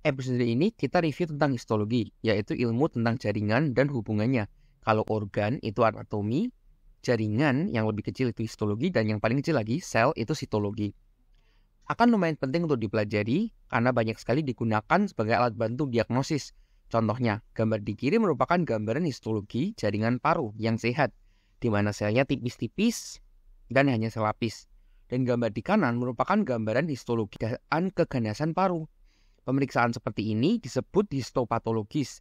Episode ini kita review tentang histologi, yaitu ilmu tentang jaringan dan hubungannya. Kalau organ itu anatomi, jaringan yang lebih kecil itu histologi, dan yang paling kecil lagi sel itu sitologi. Akan lumayan penting untuk dipelajari karena banyak sekali digunakan sebagai alat bantu diagnosis. Contohnya, gambar di kiri merupakan gambaran histologi jaringan paru yang sehat, di mana selnya tipis-tipis dan hanya selapis. Dan gambar di kanan merupakan gambaran histologi keganasan paru. Pemeriksaan seperti ini disebut histopatologis.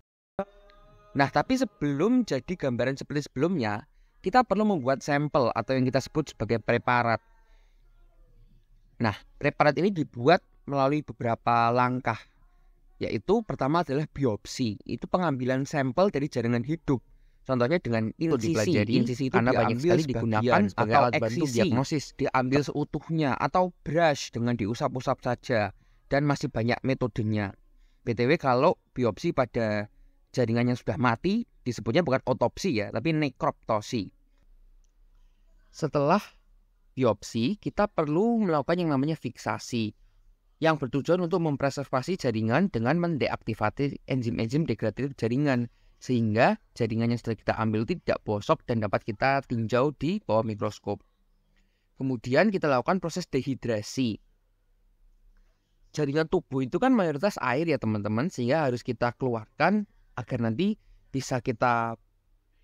Nah, tapi sebelum jadi gambaran seperti sebelumnya, kita perlu membuat sampel atau yang kita sebut sebagai preparat. Nah, preparat ini dibuat melalui beberapa langkah, yaitu pertama adalah biopsi, itu pengambilan sampel dari jaringan hidup. Contohnya dengan insisi karena banyak sekali digunakan sebagai alat bantu diagnosis, diambil seutuhnya atau brush dengan diusap-usap saja. Dan masih banyak metodenya. BTW kalau biopsi pada jaringan yang sudah mati disebutnya bukan otopsi ya, tapi nekropsi. Setelah biopsi, kita perlu melakukan yang namanya fiksasi, yang bertujuan untuk mempreservasi jaringan dengan mendeaktivasi enzim-enzim degradatif jaringan, sehingga jaringan yang sudah kita ambil tidak bosok dan dapat kita tinjau di bawah mikroskop. Kemudian kita lakukan proses dehidrasi. Jaringan tubuh itu kan mayoritas air ya teman-teman, sehingga harus kita keluarkan agar nanti bisa kita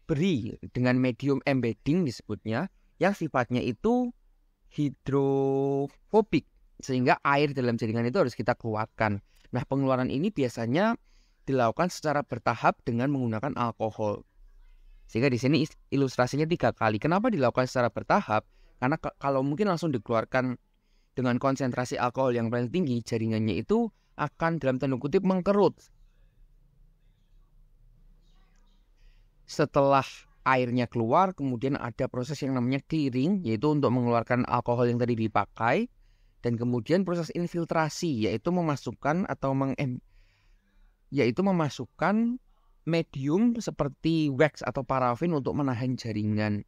beri dengan medium embedding disebutnya, yang sifatnya itu hidrofobik, sehingga air dalam jaringan itu harus kita keluarkan. Nah, pengeluaran ini biasanya dilakukan secara bertahap dengan menggunakan alkohol. Sehingga di sini ilustrasinya 3 kali. Kenapa dilakukan secara bertahap? Karena kalau mungkin langsung dikeluarkan dengan konsentrasi alkohol yang paling tinggi, jaringannya itu akan dalam tanda kutip mengkerut. Setelah airnya keluar, kemudian ada proses yang namanya clearing, yaitu untuk mengeluarkan alkohol yang tadi dipakai. Dan kemudian proses infiltrasi, yaitu memasukkan medium seperti wax atau parafin untuk menahan jaringan.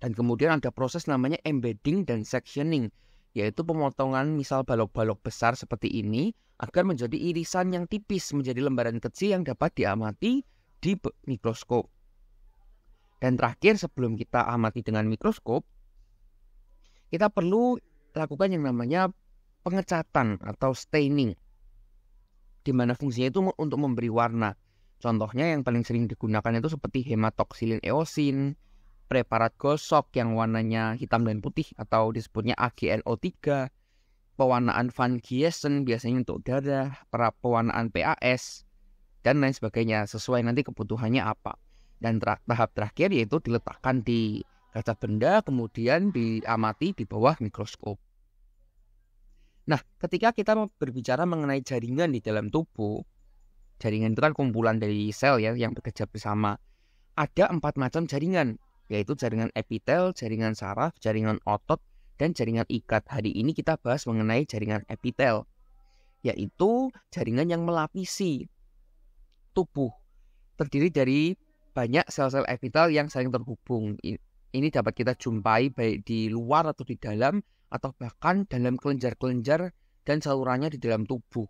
Dan kemudian ada proses namanya embedding dan sectioning, yaitu pemotongan misal balok-balok besar seperti ini agar menjadi irisan yang tipis, menjadi lembaran kecil yang dapat diamati di mikroskop. Dan terakhir, sebelum kita amati dengan mikroskop, kita perlu lakukan yang namanya pengecatan atau staining, di mana fungsinya itu untuk memberi warna. Contohnya yang paling sering digunakan itu seperti hematoxylin eosin, preparat gosok yang warnanya hitam dan putih atau disebutnya AgNO3, pewarnaan Van Giesen biasanya untuk darah, pewarnaan PAS, dan lain sebagainya sesuai nanti kebutuhannya apa. Dan tahap terakhir yaitu diletakkan di kaca benda kemudian diamati di bawah mikroskop. Nah, ketika kita berbicara mengenai jaringan di dalam tubuh, jaringan itu kan kumpulan dari sel ya yang bekerja bersama. Ada 4 macam jaringan, yaitu jaringan epitel, jaringan saraf, jaringan otot, dan jaringan ikat. Hari ini kita bahas mengenai jaringan epitel, yaitu jaringan yang melapisi tubuh. Terdiri dari banyak sel-sel epitel yang saling terhubung. Ini dapat kita jumpai baik di luar atau di dalam, atau bahkan dalam kelenjar-kelenjar dan salurannya di dalam tubuh.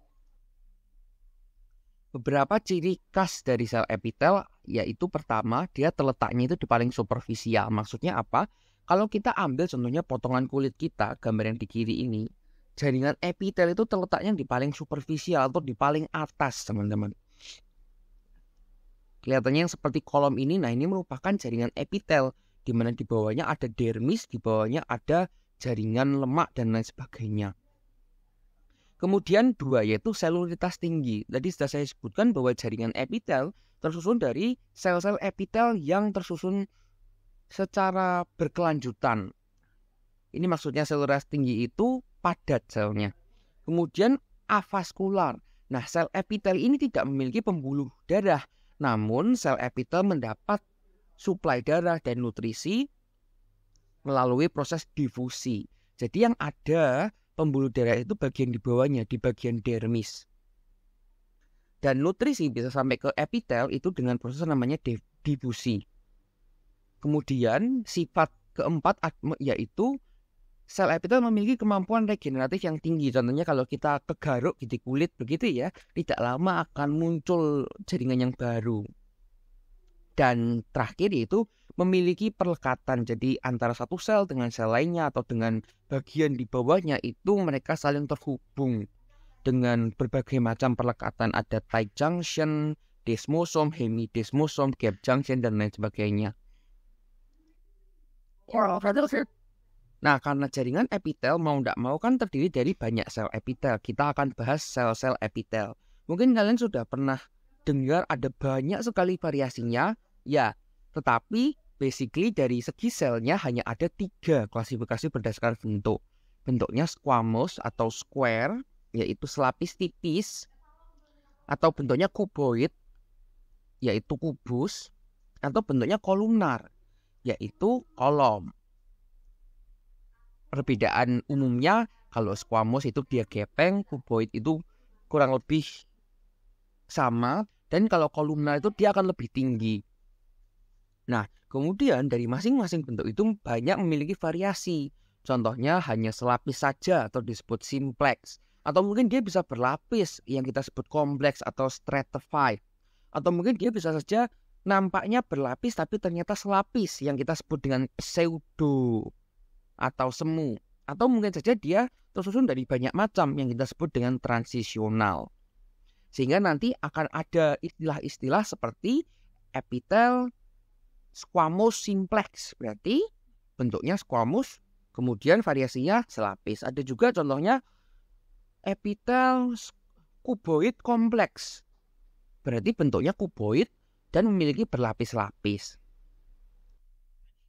Beberapa ciri khas dari sel epitel, yaitu pertama, dia terletaknya itu di paling superficial. Maksudnya apa? Kalau kita ambil contohnya potongan kulit kita, gambar yang di kiri ini, jaringan epitel itu terletaknya di paling superficial atau di paling atas, teman-teman. Kelihatannya yang seperti kolom ini, nah ini merupakan jaringan epitel, di mana di bawahnya ada dermis, di bawahnya ada jaringan lemak, dan lain sebagainya. Kemudian 2, yaitu selulitas tinggi. Tadi sudah saya sebutkan bahwa jaringan epitel tersusun dari sel-sel epitel yang tersusun secara berkelanjutan. Ini maksudnya selulitas tinggi itu padat selnya. Kemudian avaskular. Nah, sel epitel ini tidak memiliki pembuluh darah. Namun sel epitel mendapat suplai darah dan nutrisi melalui proses difusi. Jadi yang ada pembuluh darah itu bagian di bawahnya, di bagian dermis. Dan nutrisi bisa sampai ke epitel itu dengan proses namanya difusi. Kemudian sifat keempat yaitu Sel epitel memiliki kemampuan regeneratif yang tinggi. Contohnya kalau kita kegaruk di kulit begitu ya, tidak lama akan muncul jaringan yang baru. Dan terakhir yaitu memiliki perlekatan. Jadi antara satu sel dengan sel lainnya atau dengan bagian di bawahnya itu mereka saling terhubung dengan berbagai macam perlekatan. Ada tight junction, desmosom, hemidesmosom, gap junction, dan lain sebagainya. Nah, karena jaringan epitel mau tidak mau kan terdiri dari banyak sel epitel. Kita akan bahas sel-sel epitel. Mungkin kalian sudah pernah dengar ada banyak sekali variasinya, ya. Tetapi basically dari segi selnya hanya ada 3 klasifikasi berdasarkan bentuk. Bentuknya squamous atau square, yaitu selapis tipis, atau bentuknya kuboid, yaitu kubus, atau bentuknya kolumnar, yaitu kolom. Perbedaan umumnya kalau squamous itu dia gepeng, kuboid itu kurang lebih sama, dan kalau kolumnar itu dia akan lebih tinggi. Nah, kemudian dari masing-masing bentuk itu banyak memiliki variasi. Contohnya hanya selapis saja atau disebut simplex, atau mungkin dia bisa berlapis yang kita sebut kompleks atau stratified, atau mungkin dia bisa saja nampaknya berlapis tapi ternyata selapis yang kita sebut dengan pseudo atau semu, atau mungkin saja dia tersusun dari banyak macam yang kita sebut dengan transisional. Sehingga nanti akan ada istilah-istilah seperti epitel squamous simplex, berarti bentuknya squamous, kemudian variasinya selapis. Ada juga contohnya epitel kuboid kompleks, berarti bentuknya kuboid dan memiliki berlapis-lapis.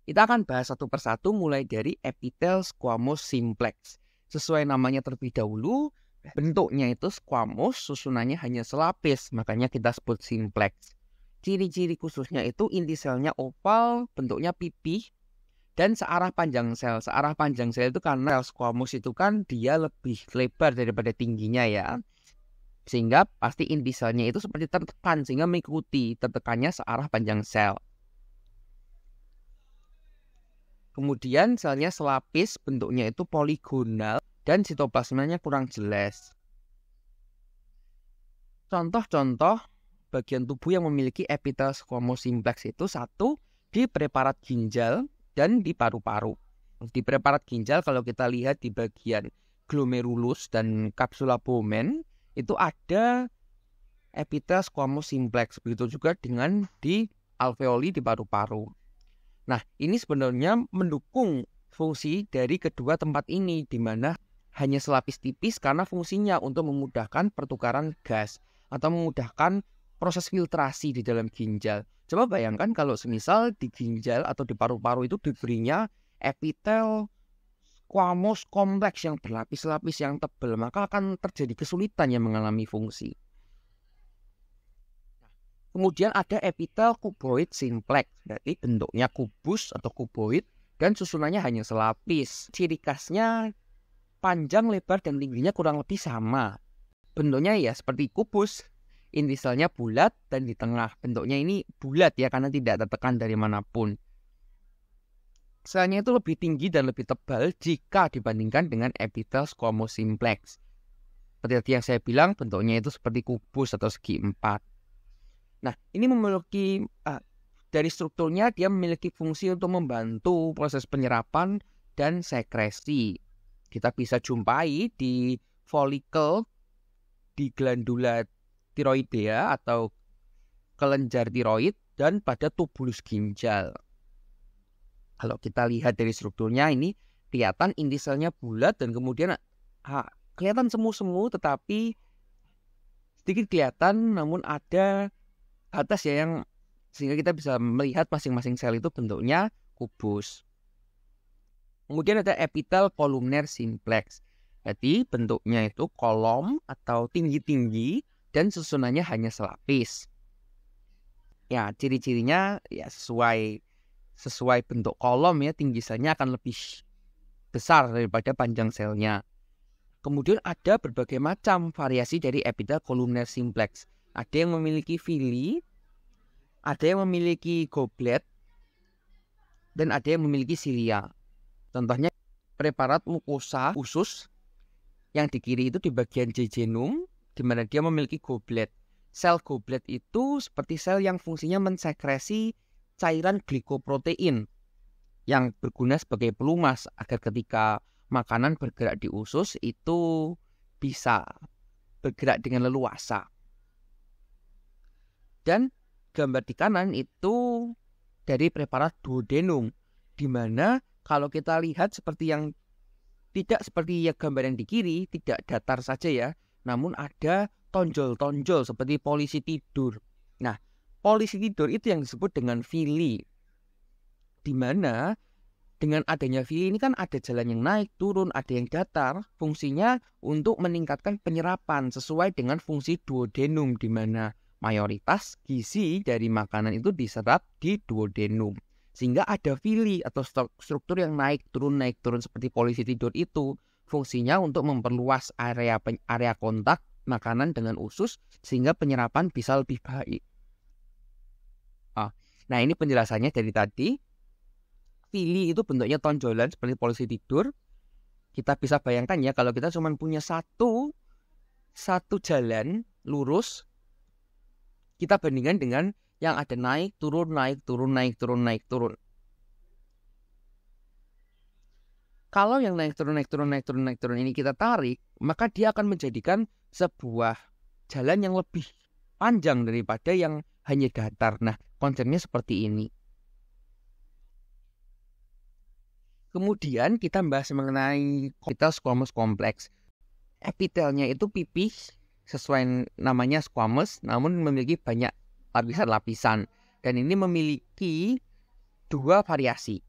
Kita akan bahas satu persatu mulai dari epitel squamous simplex. Sesuai namanya terlebih dahulu, bentuknya itu squamous, susunannya hanya selapis, makanya kita sebut simplex. Ciri-ciri khususnya itu inti selnya oval, bentuknya pipih, dan searah panjang sel. Searah panjang sel itu karena squamous itu kan dia lebih lebar daripada tingginya ya. Sehingga pasti inti selnya itu seperti tertekan, sehingga mengikuti tertekannya searah panjang sel. Kemudian selnya selapis, bentuknya itu poligonal, dan sitoplasmanya kurang jelas. Contoh-contoh bagian tubuh yang memiliki epitel squamous simplex itu 1 di preparat ginjal dan di paru-paru. Di preparat ginjal kalau kita lihat di bagian glomerulus dan kapsula Bowman itu ada epitel squamous simplex, begitu juga dengan di alveoli di paru-paru. Nah, ini sebenarnya mendukung fungsi dari kedua tempat ini, di mana hanya selapis tipis karena fungsinya untuk memudahkan pertukaran gas atau memudahkan proses filtrasi di dalam ginjal. Coba bayangkan kalau semisal di ginjal atau di paru-paru itu diberinya epitel squamous kompleks yang berlapis-lapis yang tebal, maka akan terjadi kesulitan yang mengalami fungsi. Kemudian ada epitel kuboid simplex, berarti bentuknya kubus atau kuboid dan susunannya hanya selapis. Ciri khasnya panjang, lebar, dan tingginya kurang lebih sama. Bentuknya ya seperti kubus, inti selnya bulat dan di tengah. Bentuknya ini bulat ya karena tidak tertekan dari manapun. Selnya itu lebih tinggi dan lebih tebal jika dibandingkan dengan epitel squamous simplex. Seperti yang saya bilang, bentuknya itu seperti kubus atau segi 4. Nah, ini memiliki, dari strukturnya dia memiliki fungsi untuk membantu proses penyerapan dan sekresi. Kita bisa jumpai di folikel, di glandula tiroidea atau kelenjar tiroid, dan pada tubulus ginjal. Kalau kita lihat dari strukturnya ini, kelihatan inti selnya bulat dan kemudian kelihatan semu-semu, tetapi sedikit kelihatan, namun ada atas ya, yang sehingga kita bisa melihat masing-masing sel itu bentuknya kubus. Kemudian ada epitel kolumner simplex. Jadi bentuknya itu kolom atau tinggi-tinggi dan susunannya hanya selapis. Ya, ciri-cirinya ya sesuai bentuk kolom ya, tinggi selnya akan lebih besar daripada panjang selnya. Kemudian ada berbagai macam variasi dari epitel kolumner simplex. Ada yang memiliki vili, ada yang memiliki goblet, dan ada yang memiliki silia. Contohnya preparat mukosa usus. Yang di kiri itu di bagian jejunum, di mana dia memiliki goblet. Sel goblet itu seperti sel yang fungsinya mensekresi cairan glikoprotein yang berguna sebagai pelumas agar ketika makanan bergerak di usus itu bisa bergerak dengan leluasa. Dan gambar di kanan itu dari preparat duodenum, di mana kalau kita lihat seperti yang tidak seperti ya gambar yang di kiri, tidak datar saja ya, namun ada tonjol-tonjol seperti polisi tidur. Nah, polisi tidur itu yang disebut dengan vili, di mana dengan adanya vili ini kan ada jalan yang naik, turun, ada yang datar. Fungsinya untuk meningkatkan penyerapan sesuai dengan fungsi duodenum, di mana mayoritas gizi dari makanan itu diserap di duodenum. Sehingga ada vili atau struktur yang naik turun seperti polisi tidur itu. Fungsinya untuk memperluas area kontak makanan dengan usus sehingga penyerapan bisa lebih baik. Nah, ini penjelasannya dari tadi. Vili itu bentuknya tonjolan seperti polisi tidur. Kita bisa bayangkan ya kalau kita cuma punya satu jalan lurus. Kita bandingkan dengan yang ada naik turun. Kalau yang naik turun ini kita tarik, maka dia akan menjadikan sebuah jalan yang lebih panjang daripada yang hanya datar. Nah, konsepnya seperti ini. Kemudian kita bahas mengenai epitel squamous kompleks. Epitelnya itu pipih, sesuai namanya squamous, namun memiliki banyak lapisan-lapisan, dan ini memiliki dua variasi,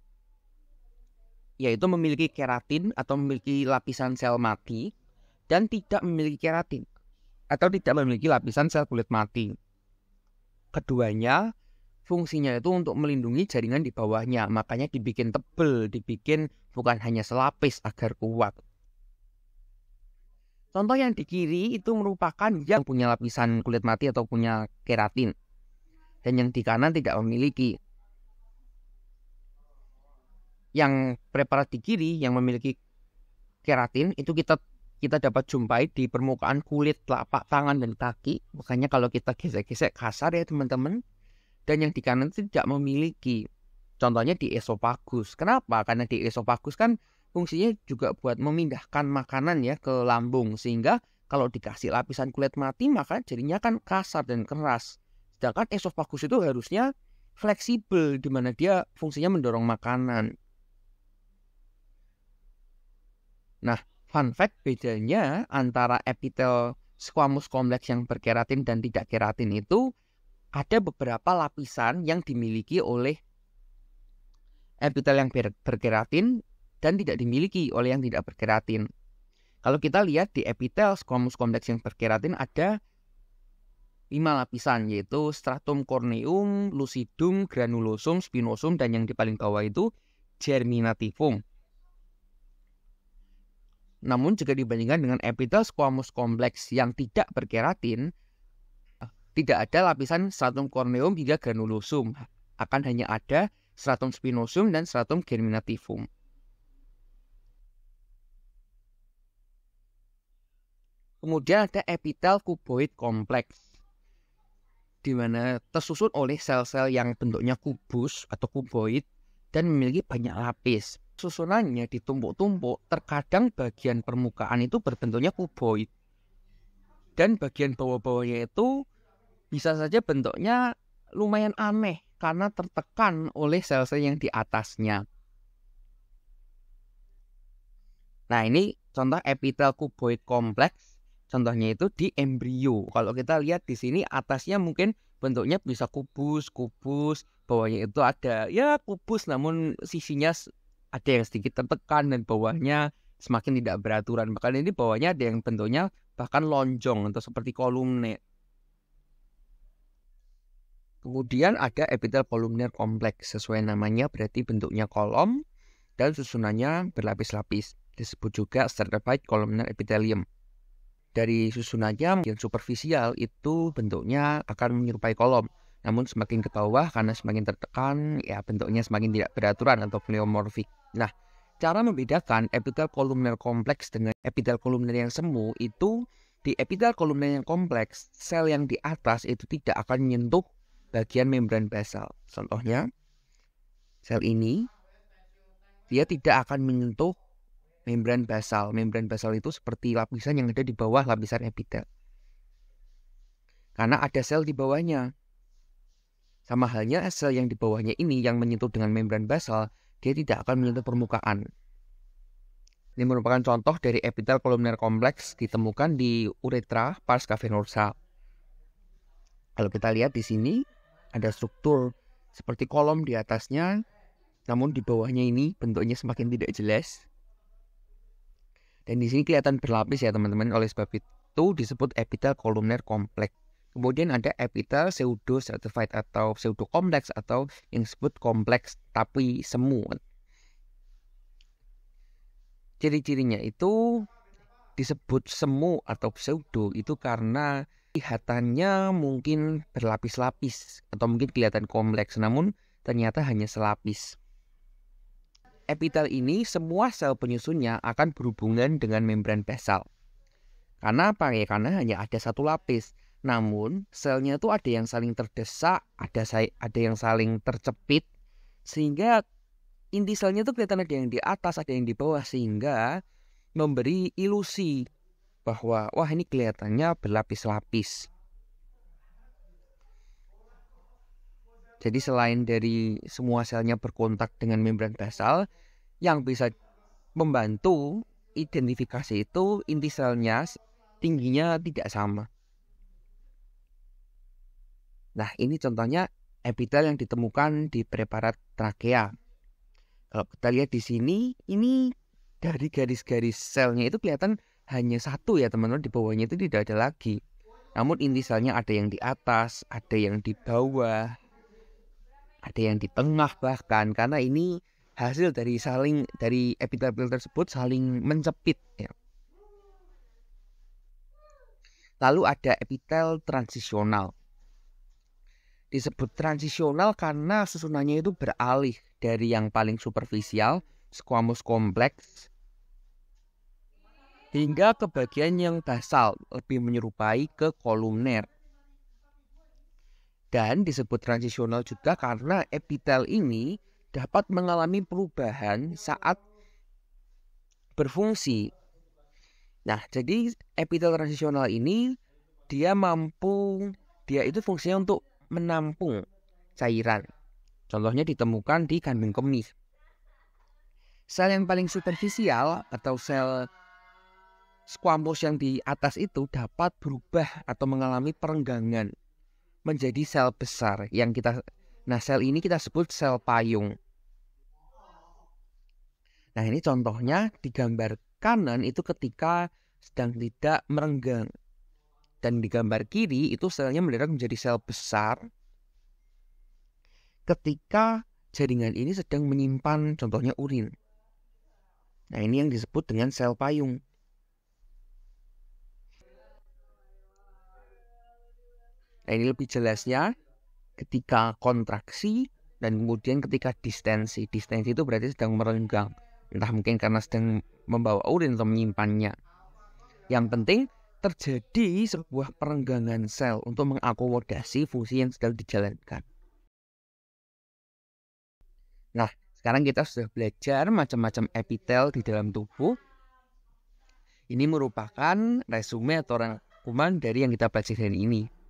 yaitu memiliki keratin atau memiliki lapisan sel mati, dan tidak memiliki keratin atau tidak memiliki lapisan sel kulit mati. Keduanya fungsinya itu untuk melindungi jaringan di bawahnya, makanya dibikin tebel, dibikin bukan hanya selapis agar kuat. Contoh yang di kiri itu merupakan yang punya lapisan kulit mati atau punya keratin. Dan yang di kanan tidak memiliki. Yang preparat di kiri yang memiliki keratin itu kita dapat jumpai di permukaan kulit telapak tangan dan kaki. Makanya kalau kita gesek-gesek kasar ya teman-teman. Dan yang di kanan tidak memiliki. Contohnya di esofagus. Kenapa? Karena di esofagus kan fungsinya juga buat memindahkan makanan ya ke lambung, sehingga kalau dikasih lapisan kulit mati maka jadinya kan kasar dan keras. Sedangkan esofagus itu harusnya fleksibel, di mana dia fungsinya mendorong makanan. Nah, fun fact bedanya antara epitel squamous kompleks yang berkeratin dan tidak keratin itu ada beberapa lapisan yang dimiliki oleh epitel yang berkeratin dan tidak dimiliki oleh yang tidak berkeratin. Kalau kita lihat di epitel squamous kompleks yang berkeratin ada 5 lapisan, yaitu stratum corneum, lucidum, granulosum, spinosum, dan yang di paling bawah itu germinativum. Namun jika dibandingkan dengan epitel squamous kompleks yang tidak berkeratin, tidak ada lapisan stratum corneum hingga granulosum, akan hanya ada stratum spinosum dan stratum germinativum. Kemudian ada epitel kuboid kompleks, di mana tersusun oleh sel-sel yang bentuknya kubus atau kuboid dan memiliki banyak lapis. Susunannya ditumpuk-tumpuk, terkadang bagian permukaan itu berbentuknya kuboid. Dan bagian bawah-bawahnya itu bisa saja bentuknya lumayan aneh karena tertekan oleh sel-sel yang di atasnya. Nah, ini contoh epitel kuboid kompleks. Contohnya itu di embrio. Kalau kita lihat di sini atasnya mungkin bentuknya bisa kubus, bawahnya itu ada ya kubus namun sisinya ada yang sedikit tertekan dan bawahnya semakin tidak beraturan. Bahkan ini bawahnya ada yang bentuknya bahkan lonjong atau seperti kolumne. Kemudian ada epitel kolumner kompleks, sesuai namanya berarti bentuknya kolom dan susunannya berlapis-lapis. Disebut juga stratified columnar epithelium. Dari susunannya yang superficial itu bentuknya akan menyerupai kolom. Namun semakin ke bawah karena semakin tertekan, ya bentuknya semakin tidak beraturan atau pleomorfik. Nah, Cara membedakan epitel kolumner kompleks dengan epitel kolumner yang semu itu, di epitel kolumner yang kompleks, sel yang di atas itu tidak akan menyentuh bagian membran basal. Contohnya, sel ini, dia tidak akan menyentuh membran basal. Membran basal itu seperti lapisan yang ada di bawah lapisan epitel. Karena ada sel di bawahnya. Sama halnya sel yang di bawahnya ini yang menyentuh dengan membran basal, dia tidak akan menyentuh permukaan. Ini merupakan contoh dari epitel kolumner kompleks ditemukan di uretra pars cavernosa. Kalau kita lihat di sini, ada struktur seperti kolom di atasnya, namun di bawahnya ini bentuknya semakin tidak jelas. Dan di sini kelihatan berlapis ya teman-teman, oleh sebab itu disebut epitel kolumner kompleks. Kemudian ada epitel pseudo stratified atau pseudo kompleks atau yang disebut kompleks tapi semu. Ciri-cirinya itu disebut semu atau pseudo itu karena kelihatannya mungkin berlapis-lapis atau mungkin kelihatan kompleks namun ternyata hanya selapis. Epitel ini semua sel penyusunnya akan berhubungan dengan membran basal. Karena apa ya? Karena hanya ada satu lapis. Namun, selnya itu ada yang saling terdesak, ada yang saling tercepit, sehingga inti selnya itu kelihatan ada yang di atas, ada yang di bawah, sehingga memberi ilusi bahwa, wah ini kelihatannya berlapis-lapis. Jadi selain dari semua selnya berkontak dengan membran basal, yang bisa membantu identifikasi itu inti selnya tingginya tidak sama. Nah, ini contohnya epitel yang ditemukan di preparat trakea. Kalau kita lihat di sini, ini dari garis-garis selnya itu kelihatan hanya satu ya teman-teman, di bawahnya itu tidak ada lagi. Namun inti selnya ada yang di atas, ada yang di bawah, ada yang di tengah bahkan. Karena ini hasil dari epitel-epitel tersebut saling mencepit ya. Lalu ada epitel transisional. Disebut transisional karena susunannya itu beralih dari yang paling superficial, squamous kompleks, hingga ke bagian yang basal, lebih menyerupai ke kolumner. Dan disebut transisional juga karena epitel ini dapat mengalami perubahan saat berfungsi. Nah, jadi epitel transisional ini dia itu fungsinya untuk menampung cairan. Contohnya ditemukan di kambing kemih. Sel yang paling superficial atau sel squamous yang di atas itu dapat berubah atau mengalami perenggangan menjadi sel besar yang sel ini kita sebut sel payung. Nah, ini contohnya di gambar kanan itu ketika sedang tidak merenggang. Dan di gambar kiri itu selnya mendadak menjadi sel besar ketika jaringan ini sedang menyimpan contohnya urin. Nah, ini yang disebut dengan sel payung. Nah, ini lebih jelasnya ketika kontraksi dan kemudian ketika distensi. Distensi itu berarti sedang merenggang. Entah mungkin karena sedang membawa urin atau menyimpannya. Yang penting terjadi sebuah perenggangan sel untuk mengakomodasi fungsi yang sedang dijalankan. Nah, sekarang kita sudah belajar macam-macam epitel di dalam tubuh. Ini merupakan resume atau rangkuman dari yang kita pelajari hari ini.